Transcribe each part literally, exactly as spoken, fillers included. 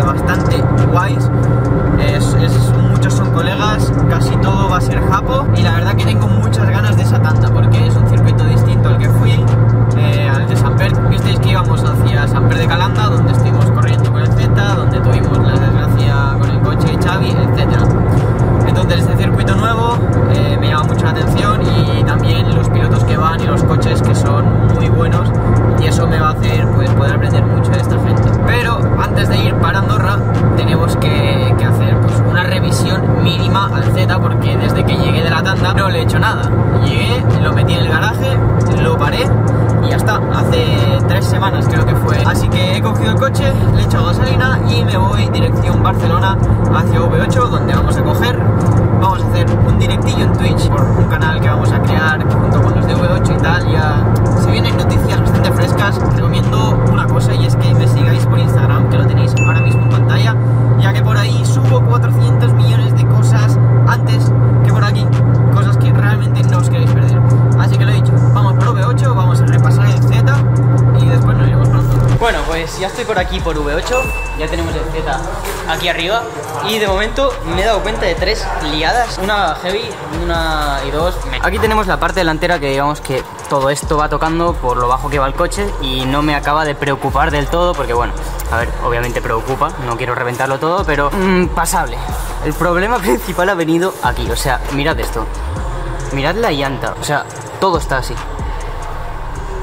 bastante, bastante guays. Es, es, muchos son colegas, casi todo va a ser japo. Y la verdad que tengo muchas ganas de esa tanda, porque es un circuito distinto al que fui, eh, al de Samper. Visteis que íbamos hacia Samper de Calanda, donde estuvimos corriendo con el Z, donde tuvimos la desgracia con el coche de Xavi, etcétera. Entonces este circuito nuevo eh, me llama mucho la atención, y también los pilotos que van y los coches, que son muy buenos, y eso me va a hacer pues poder aprender mucho de esta gente. Pero antes de ir para Andorra tenemos que, que hacer pues una revisión mínima al Z, porque desde que llegué de la tanda no le he hecho nada. Llegué, lo metí en el garaje, lo paré y ya está, hace tres semanas creo que fue. Así que he cogido el coche, le he echado gasolina y me voy dirección Barcelona hacia V ocho, donde vamos a coger, vamos a hacer un directillo en Twitch por un canal que vamos a crear junto con los de V ocho y tal. Ya se vienen noticias bastante frescas. Os recomiendo una cosa, y es que me sigáis por Instagram, que lo tenéis ahora mismo en pantalla, ya que por ahí subo cuatrocientos millones de cosas antes que por aquí, cosas que realmente no os queréis perder. Así que lo he dicho, vamos por V ocho, vamos a repasar el Z y después nos iremos pronto. Bueno, pues ya estoy por aquí por V ocho, ya tenemos el Z aquí arriba, y de momento me he dado cuenta de tres liadas, una heavy, una y dos. Aquí tenemos la parte delantera, que digamos que todo esto va tocando por lo bajo que va el coche, y no me acaba de preocupar del todo, porque bueno, a ver, obviamente preocupa, no quiero reventarlo todo, pero mmm, pasable. El problema principal ha venido aquí, o sea, mirad esto, mirad la llanta, o sea, todo está así.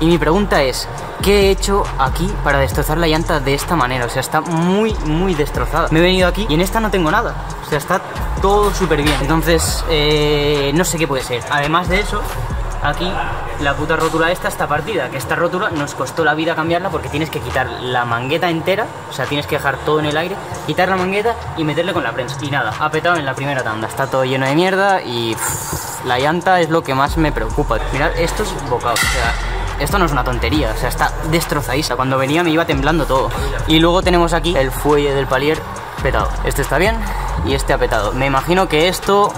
Y mi pregunta es, ¿qué he hecho aquí para destrozar la llanta de esta manera? O sea, está muy, muy destrozada. Me he venido aquí y en esta no tengo nada. O sea, está todo súper bien. Entonces, eh, no sé qué puede ser. Además de eso, aquí la puta rótula esta está partida. Que esta rótula nos costó la vida cambiarla, porque tienes que quitar la mangueta entera. O sea, tienes que dejar todo en el aire, quitar la mangueta y meterle con la prensa. Y nada, ha petado en la primera tanda. Está todo lleno de mierda y pff, la llanta es lo que más me preocupa. Mirad estos bocados, o sea... Esto no es una tontería, o sea, está destrozadísima. Cuando venía me iba temblando todo. Y luego tenemos aquí el fuelle del palier petado. Este está bien y este ha petado. Me imagino que esto...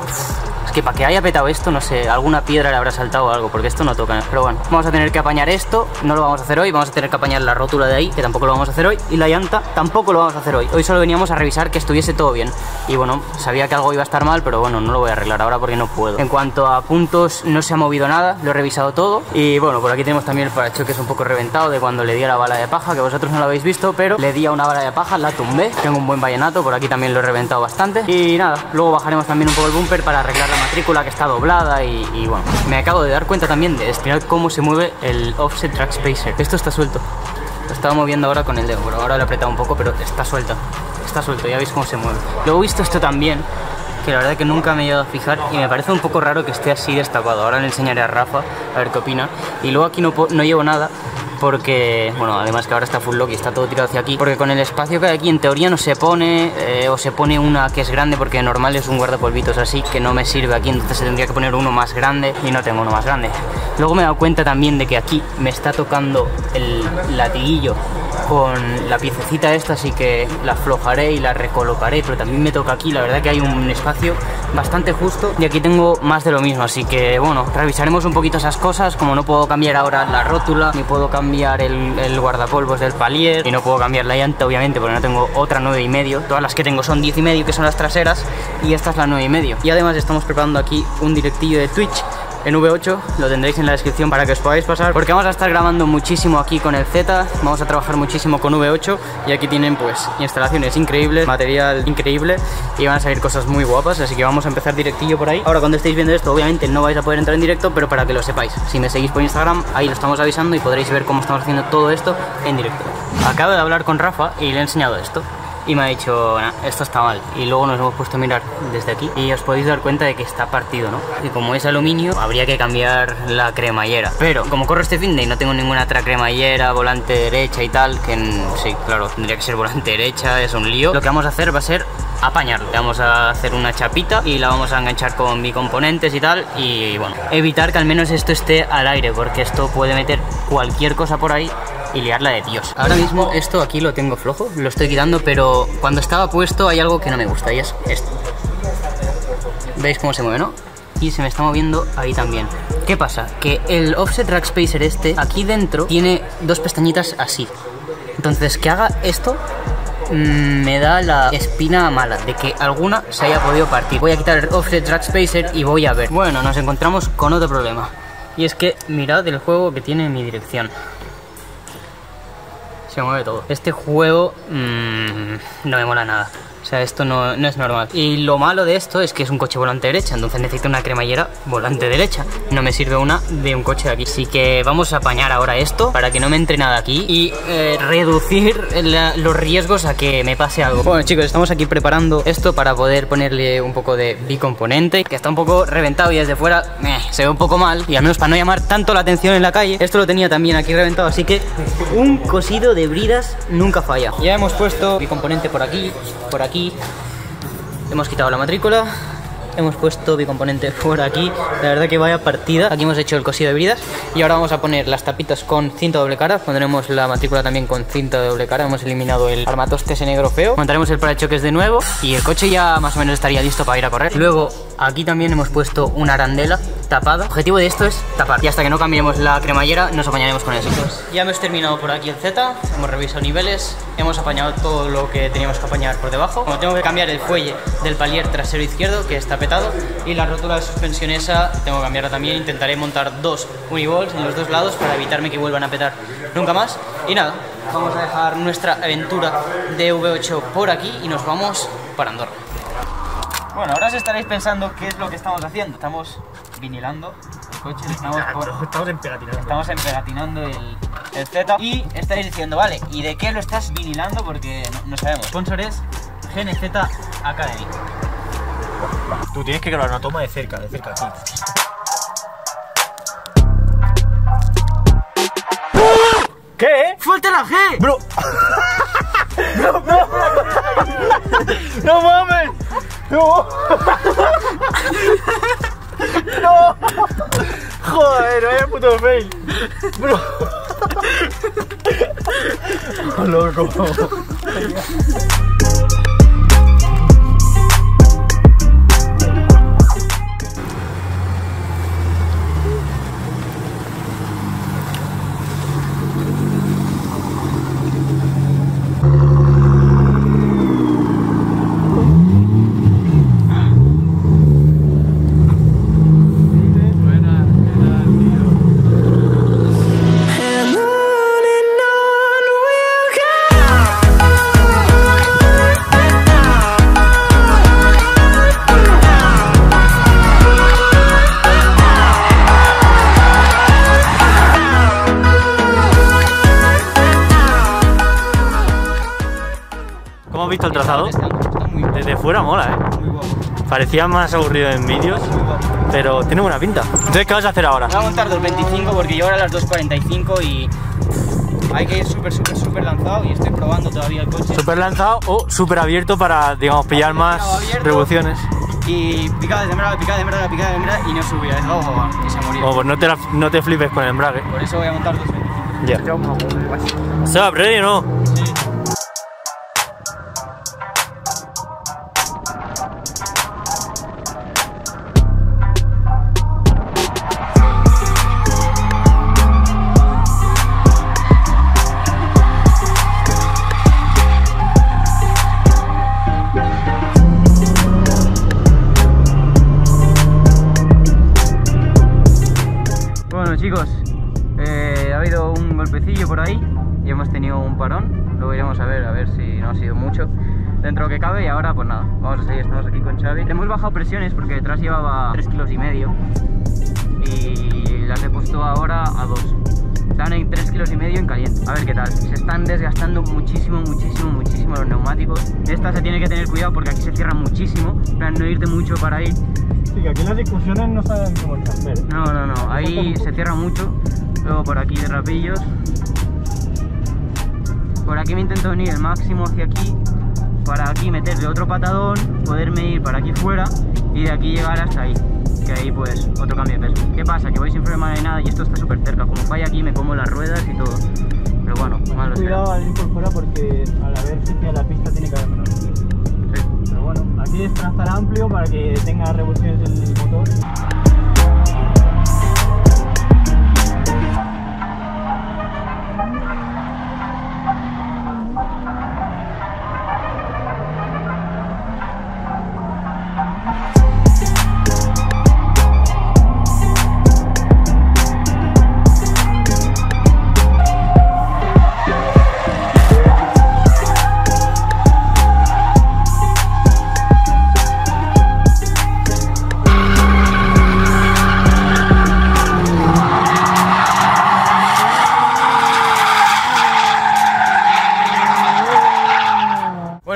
Es que para que haya petado esto, no sé, alguna piedra le habrá saltado o algo, porque esto no toca. Pero bueno, vamos a tener que apañar esto, no lo vamos a hacer hoy. Vamos a tener que apañar la rótula de ahí, que tampoco lo vamos a hacer hoy. Y la llanta tampoco lo vamos a hacer hoy. Hoy solo veníamos a revisar que estuviese todo bien. Y bueno, sabía que algo iba a estar mal, pero bueno, no lo voy a arreglar ahora porque no puedo. En cuanto a puntos, no se ha movido nada, lo he revisado todo. Y bueno, por aquí tenemos también el parachoques un poco reventado de cuando le di a la bala de paja, que vosotros no lo habéis visto, pero le di a una bala de paja, la tumbé. Tengo un buen vallenato, por aquí también lo he reventado bastante. Y nada, luego bajaremos también un poco el bumper para arreglar la matrícula, que está doblada. Y, y bueno, me acabo de dar cuenta también de espirar cómo se mueve el offset track spacer. Esto está suelto, lo estaba moviendo ahora con el dedo, pero ahora lo he apretado un poco, pero está suelto, está suelto, ya veis cómo se mueve. Luego he visto esto también, que la verdad que nunca me he llegado a fijar, y me parece un poco raro que esté así destapado. Ahora le enseñaré a Rafa a ver qué opina. Y luego aquí no, no llevo nada, porque, bueno, además que ahora está full lock y está todo tirado hacia aquí, porque con el espacio que hay aquí en teoría no se pone, eh, o se pone una que es grande, porque normal es un guardapolvitos así, que no me sirve aquí, entonces tendría que poner uno más grande, y no tengo uno más grande. Luego me he dado cuenta también de que aquí me está tocando el latiguillo con la piececita esta, así que la aflojaré y la recolocaré, pero también me toca aquí. La verdad que hay un espacio bastante justo, y aquí tengo más de lo mismo, así que bueno, revisaremos un poquito esas cosas. Como no puedo cambiar ahora la rótula, ni puedo cambiar el, el guardapolvos del palier, y no puedo cambiar la llanta obviamente porque no tengo otra nueve y medio, todas las que tengo son diez y medio, que son las traseras, y esta es la nueve y medio. Y además estamos preparando aquí un directillo de Twitch en V ocho, lo tendréis en la descripción para que os podáis pasar, porque vamos a estar grabando muchísimo aquí con el Z, vamos a trabajar muchísimo con V ocho, y aquí tienen pues instalaciones increíbles, material increíble, y van a salir cosas muy guapas, así que vamos a empezar directillo por ahí. Ahora cuando estéis viendo esto obviamente no vais a poder entrar en directo, pero para que lo sepáis, si me seguís por Instagram, ahí lo estamos avisando y podréis ver cómo estamos haciendo todo esto en directo. Acabo de hablar con Rafa y le he enseñado esto. Y me ha dicho, nah, esto está mal. Y luego nos hemos puesto a mirar desde aquí y os podéis dar cuenta de que está partido, ¿no? Y como es aluminio, habría que cambiar la cremallera. Pero como corro este finde y no tengo ninguna otra cremallera, volante derecha y tal, que sí, claro, tendría que ser volante derecha, es un lío. Lo que vamos a hacer va a ser apañarlo. Le vamos a hacer una chapita y la vamos a enganchar con bicomponentes y tal. Y bueno, evitar que al menos esto esté al aire, porque esto puede meter cualquier cosa por ahí y liarla de Dios. Ahora mismo esto aquí lo tengo flojo, lo estoy quitando, pero cuando estaba puesto hay algo que no me gusta, y es esto. ¿Veis cómo se mueve, no? Y se me está moviendo ahí también. ¿Qué pasa? Que el offset rack spacer este, aquí dentro, tiene dos pestañitas así. Entonces, que haga esto me da la espina mala de que alguna se haya podido partir. Voy a quitar el offset drag spacer y voy a ver. Bueno, nos encontramos con otro problema, y es que mirad el juego que tiene mi dirección. Se mueve todo. Este juego mmm, no me mola nada. O sea, esto no, no es normal. Y lo malo de esto es que es un coche volante derecha, entonces necesito una cremallera volante derecha. No me sirve una de un coche de aquí. Así que vamos a apañar ahora esto para que no me entre nada aquí y eh, reducir la, los riesgos a que me pase algo. Bueno, chicos, estamos aquí preparando esto para poder ponerle un poco de bicomponente, que está un poco reventado y desde fuera eh, se ve un poco mal. Y al menos para no llamar tanto la atención en la calle, esto lo tenía también aquí reventado. Así que un cosido de bridas nunca falla. Ya hemos puesto bicomponente por aquí, por aquí. Aquí. Hemos quitado la matrícula, hemos puesto bicomponente por aquí. La verdad que vaya partida. Aquí hemos hecho el cosido de bridas y ahora vamos a poner las tapitas con cinta doble cara. Pondremos la matrícula también con cinta de doble cara. Hemos eliminado el armatoste ese negro feo. Montaremos el parachoques de nuevo y el coche ya más o menos estaría listo para ir a correr. Luego aquí también hemos puesto una arandela tapada. El objetivo de esto es tapar, y hasta que no cambiemos la cremallera nos apañaremos con eso. Pues ya hemos terminado por aquí el Z, hemos revisado niveles, hemos apañado todo lo que teníamos que apañar por debajo. Como tengo que cambiar el fuelle del palier trasero izquierdo, que está petado, y la rótula de suspensión esa tengo que cambiarla también. Intentaré montar dos uniballs en los dos lados para evitarme que vuelvan a petar nunca más. Y nada, vamos a dejar nuestra aventura de V ocho por aquí y nos vamos para Andorra. Bueno, ahora os estaréis pensando qué es lo que estamos haciendo. Estamos vinilando el coche, estamos, por, estamos empegatinando, estamos empegatinando el, el Z. Y estaréis diciendo, vale, ¿y de qué lo estás vinilando? Porque no, no sabemos. El sponsor es G N Z Academy. Tú tienes que grabar una toma de cerca, de cerca, sí. ¿Qué? ¡Suelta la G! Bro. ¡No, no, no! ¡No mames! ¡No! ¡No! ¡Joder, vaya puto fail! ¡Bro! ¡Oh, loco! El trazado desde fuera mola, ¿eh? Muy guapo. Parecía más aburrido en vídeos, pero tiene buena pinta. Entonces, ¿qué vas a hacer ahora? Voy a montar dos veinticinco porque yo ahora a las dos cuarenta y cinco y hay que ir súper, súper, súper lanzado, y estoy probando todavía el coche. Súper lanzado o súper abierto para, digamos, pillar más revoluciones. Y picada de embrague, picada de embrague, picada de embrague y no subir, ojo, que se ha morido. Oh, pues no te, la, no te flipes con el embrague. Por eso voy a montar dos veinticinco. Ya. Yeah. ¿Se va a aprender o no? Chicos, eh, ha habido un golpecillo por ahí y hemos tenido un parón. Luego iremos a ver, a ver si no ha sido mucho dentro que cabe. Y ahora pues nada, vamos a seguir, estamos aquí con Xavi. Hemos bajado presiones porque detrás llevaba tres kilos y medio y las he puesto ahora a dos. Están en tres kilos y medio en caliente. A ver qué tal. Se están desgastando muchísimo, muchísimo, muchísimo los neumáticos. Esta se tiene que tener cuidado porque aquí se cierra muchísimo, para no irte mucho para ahí. Sí, que aquí las discusiones no saben cómo hacer. No, no, no. Ahí se cierra mucho. Luego por aquí de rapillos. Por aquí me intento venir el máximo hacia aquí. Para aquí meterle otro patadón, poderme ir para aquí fuera y de aquí llegar hasta ahí. Que ahí pues otro cambio de peso. ¿Qué pasa? Que voy sin freno de nada y esto está súper cerca. Como falla aquí me como las ruedas y todo. Pero bueno, bueno malo. Cuidado al ir por fuera porque al haber cerca de la pista tiene que haber menos. Sí. Pero bueno, aquí es trazar amplio para que tenga revoluciones el motor.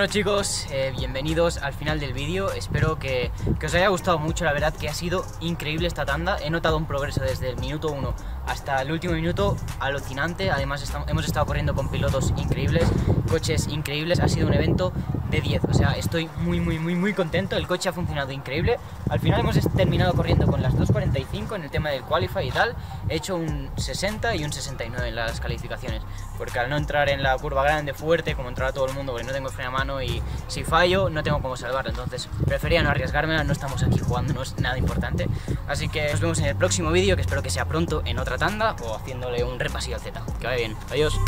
Bueno chicos, eh, bienvenidos al final del vídeo. Espero que, que os haya gustado mucho. La verdad que ha sido increíble esta tanda. He notado un progreso desde el minuto uno hasta el último minuto alucinante. Además estamos, hemos estado corriendo con pilotos increíbles, coches increíbles. Ha sido un evento de diez. O sea, estoy muy muy muy muy contento. El coche ha funcionado increíble. Al final hemos terminado corriendo con las dos cuarenta y cinco en el tema del qualify y tal. He hecho un sesenta y un sesenta y nueve en las calificaciones, porque al no entrar en la curva grande fuerte como entraba todo el mundo, porque no tengo freno a mano y si fallo no tengo cómo salvarlo, entonces prefería no arriesgarme. No estamos aquí jugando, no es nada importante, así que nos vemos en el próximo vídeo, que espero que sea pronto en otra tanda o haciéndole un repasillo al Z. Que vaya bien, adiós.